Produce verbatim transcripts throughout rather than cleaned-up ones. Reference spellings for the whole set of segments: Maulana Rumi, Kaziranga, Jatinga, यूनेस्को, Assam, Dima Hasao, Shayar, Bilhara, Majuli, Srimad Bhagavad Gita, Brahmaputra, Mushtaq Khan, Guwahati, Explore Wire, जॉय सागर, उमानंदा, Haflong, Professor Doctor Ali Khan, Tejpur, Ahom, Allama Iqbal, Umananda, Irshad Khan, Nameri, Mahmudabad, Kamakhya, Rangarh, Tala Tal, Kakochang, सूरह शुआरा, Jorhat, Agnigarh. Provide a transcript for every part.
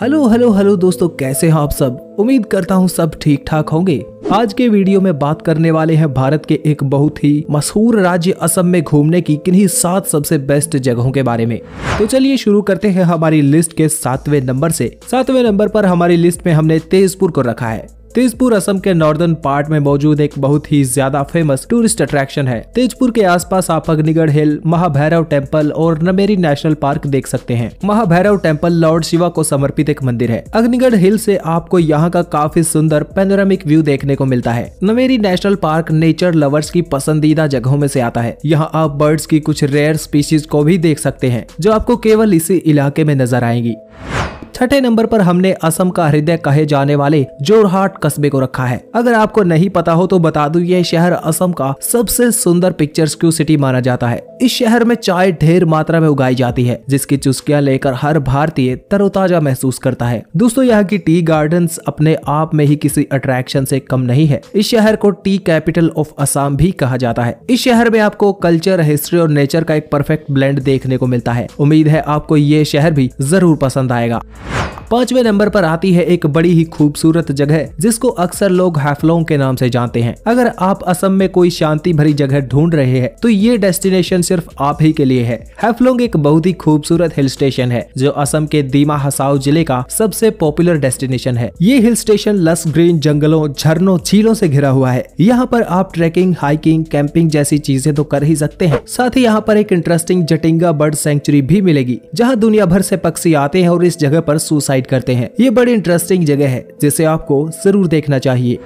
Hello hello hello दोस्तों, कैसे हैं आप सब। उम्मीद करता हूं सब ठीक ठाक होंगे। आज के वीडियो में बात करने वाले हैं भारत के एक बहुत ही मशहूर राज्य असम में घूमने की किन्हीं सात सबसे बेस्ट जगहों के बारे में। तो चलिए शुरू करते हैं हमारी लिस्ट के सातवें नंबर से। सातवें नंबर पर हमारी लिस्ट में हमने तेजपुर को रखा है। तेजपुर असम के नॉर्दर्न पार्ट में मौजूद एक बहुत ही ज्यादा फेमस टूरिस्ट अट्रैक्शन है। तेजपुर के आसपास आप अग्निगढ़ हिल, महाभैरव टेम्पल और नमेरी नेशनल पार्क देख सकते हैं। महाभैरव टेम्पल लॉर्ड शिवा को समर्पित एक मंदिर है। अग्निगढ़ हिल से आपको यहाँ का काफी सुंदर पैनोरामिक व्यू देखने को मिलता है। Nameri national park nature lovers की पसंदीदा जगहों में से आता है। यहाँ आप बर्ड्स की कुछ रेयर स्पीशीज को भी देख सकते हैं जो आपको केवल इसी इलाके में नजर आएंगी। छठे नंबर पर हमने असम का हृदय कहे जाने वाले जोरहाट कस्बे को रखा है। अगर आपको नहीं पता हो तो बता दूं, यह शहर असम का सबसे सुंदर पिक्चर्स्क्यू सिटी माना जाता है। इस शहर में चाय ढेर मात्रा में उगाई जाती है, जिसकी चुस्कियां लेकर हर भारतीय तरोताजा महसूस करता है। दोस्तों, यहाँ की टी गार्डन्स अपने आप में ही किसी अट्रैक्शन से कम नहीं है। इस शहर को टी कैपिटल ऑफ असम भी कहा जाता है। इस शहर में आपको कल्चर, हिस्ट्री और नेचर का एक परफेक्ट ब्लेंड देखने को मिलता है। उम्मीद है आपको ये शहर भी जरूर पसंद आएगा। पांचवें नंबर पर आती है एक बड़ी ही खूबसूरत जगह जिसको अक्सर लोग हैफलोंग के नाम से जानते हैं। अगर आप असम में कोई शांति भरी जगह ढूंढ रहे हैं तो ये डेस्टिनेशन सिर्फ आप ही के लिए है। हैफलोंग एक बहुत ही खूबसूरत हिल स्टेशन है जो असम के दीमा हसाओ जिले का सबसे पॉपुलर डेस्टिनेशन है। ये हिल स्टेशन लस ग्रीन जंगलों, झरनों, झीलों से घिरा हुआ है। यहाँ पर आप ट्रेकिंग, हाइकिंग, कैंपिंग जैसी चीजें तो कर ही सकते हैं। साथ ही यहाँ पर एक इंटरेस्टिंग जटिंगा बर्ड सेंचुरी भी मिलेगी, जहाँ दुनिया भर से पक्षी आते हैं और इस जगह पर सुसाइड करते हैं। ये बड़ी इंटरेस्टिंग जगह है जिसे आपको जरूर देखना चाहिए।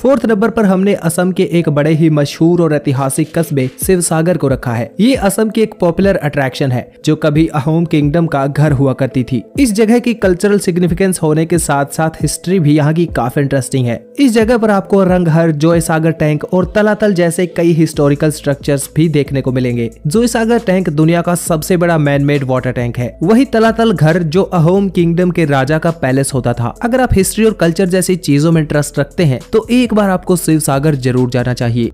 फोर्थ नंबर पर हमने असम के एक बड़े ही मशहूर और ऐतिहासिक कस्बे शिवसागर को रखा है। ये असम की एक पॉपुलर अट्रैक्शन है जो कभी अहोम किंगडम का घर हुआ करती थी। इस जगह की कल्चरल सिग्निफिकेंस होने के साथ साथ हिस्ट्री भी यहाँ की काफी इंटरेस्टिंग है। इस जगह पर आपको रंगहर, जॉय सागर टैंक और तला तल जैसे कई हिस्टोरिकल स्ट्रक्चर्स भी देखने को मिलेंगे। जॉय सागर टैंक दुनिया का सबसे बड़ा मैनमेड वाटर टैंक है। वही तला तल घर जो अहोम किंगडम के राजा का पैलेस होता था। अगर आप हिस्ट्री और कल्चर जैसी चीजों में इंटरेस्ट रखते हैं तो एक एक बार आपको शिवसागर जरूर जाना चाहिए।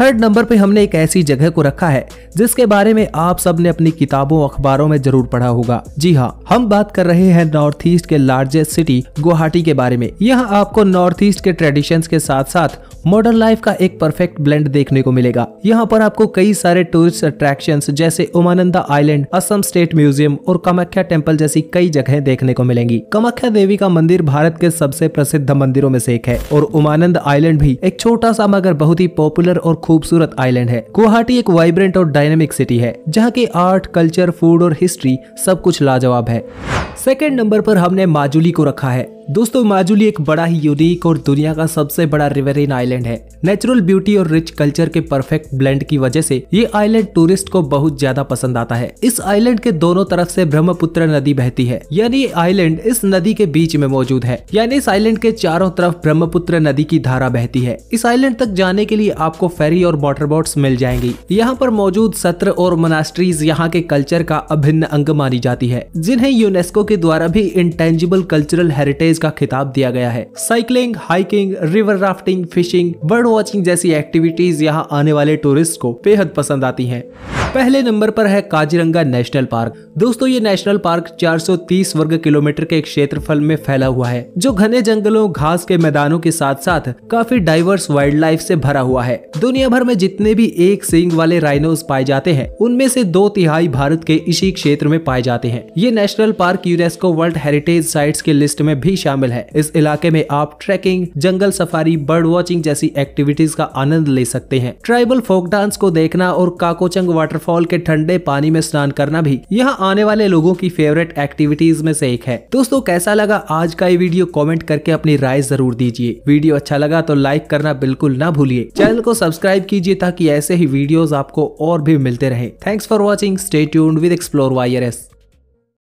थर्ड नंबर पे हमने एक ऐसी जगह को रखा है जिसके बारे में आप सब ने अपनी किताबों, अखबारों में जरूर पढ़ा होगा। जी हाँ, हम बात कर रहे हैं नॉर्थ ईस्ट के लार्जेस्ट सिटी गुवाहाटी के बारे में। यहाँ आपको नॉर्थ ईस्ट के ट्रेडिशंस के साथ साथ मॉडर्न लाइफ का एक परफेक्ट ब्लेंड देखने को मिलेगा। यहाँ पर आपको कई सारे टूरिस्ट अट्रैक्शंस जैसे उमानंदा island, Assam state museum और कामाख्या टेम्पल जैसी कई जगह देखने को मिलेंगी। कामाख्या देवी का मंदिर भारत के सबसे प्रसिद्ध मंदिरों में से एक है और उमानंद आइलैंड भी एक छोटा सा मगर बहुत ही पॉपुलर और खूबसूरत आइलैंड है। गुवाहाटी एक वाइब्रेंट और डायनेमिक सिटी है जहाँ की आर्ट, कल्चर, फूड और हिस्ट्री सब कुछ लाजवाब है। सेकेंड नंबर पर हमने माजुली को रखा है। दोस्तों, माजुली एक बड़ा ही यूनिक और दुनिया का सबसे बड़ा रिवरीन आइलैंड है। नेचुरल ब्यूटी और रिच कल्चर के परफेक्ट ब्लेंड की वजह से ये आइलैंड टूरिस्ट को बहुत ज्यादा पसंद आता है। इस आइलैंड के दोनों तरफ से ब्रह्मपुत्र नदी बहती है, यानी ये आइलैंड इस नदी के बीच में मौजूद है। यानी इस आइलैंड के चारों तरफ ब्रह्मपुत्र नदी की धारा बहती है। इस आइलैंड तक जाने के लिए आपको फेरी और वाटर बोट्स मिल जाएंगी। यहाँ पर मौजूद सत्र और मोनास्ट्रीज यहाँ के कल्चर का अभिन्न अंग मानी जाती है, जिन्हें यूनेस्को के द्वारा भी इंटेंजिबल कल्चरल हेरिटेज का खिताब दिया गया है। Cycling, hiking, river rafting, fishing, bird watching जैसी एक्टिविटीज यहाँ आने वाले टूरिस्ट को बेहद पसंद आती हैं। पहले नंबर पर है काजीरंगा नेशनल पार्क। दोस्तों, ये नेशनल पार्क चार सौ तीस वर्ग किलोमीटर के क्षेत्रफल में फैला हुआ है जो घने जंगलों, घास के मैदानों के साथ साथ काफी डाइवर्स वाइल्ड लाइफ से भरा हुआ है। दुनिया भर में जितने भी एक सींग वाले राइनोस पाए जाते हैं उनमें से दो तिहाई भारत के इसी क्षेत्र में पाए जाते हैं। ये national park यूनेस्को world heritage sites की लिस्ट में भी शामिल है। इस इलाके में आप ट्रैकिंग, जंगल सफारी, बर्ड वॉचिंग जैसी एक्टिविटीज का आनंद ले सकते हैं। ट्राइबल फोक डांस को देखना और काकोचंग वाटरफॉल के ठंडे पानी में स्नान करना भी यहाँ आने वाले लोगों की फेवरेट एक्टिविटीज में से एक है। दोस्तों, कैसा लगा आज का ये वीडियो? कमेंट करके अपनी राय जरूर दीजिए। वीडियो अच्छा लगा तो लाइक करना बिल्कुल ना भूलिए। चैनल को सब्सक्राइब कीजिए ताकि ऐसे ही वीडियोस आपको और भी मिलते रहे। Thanks for watching. Stay tuned with explore wire.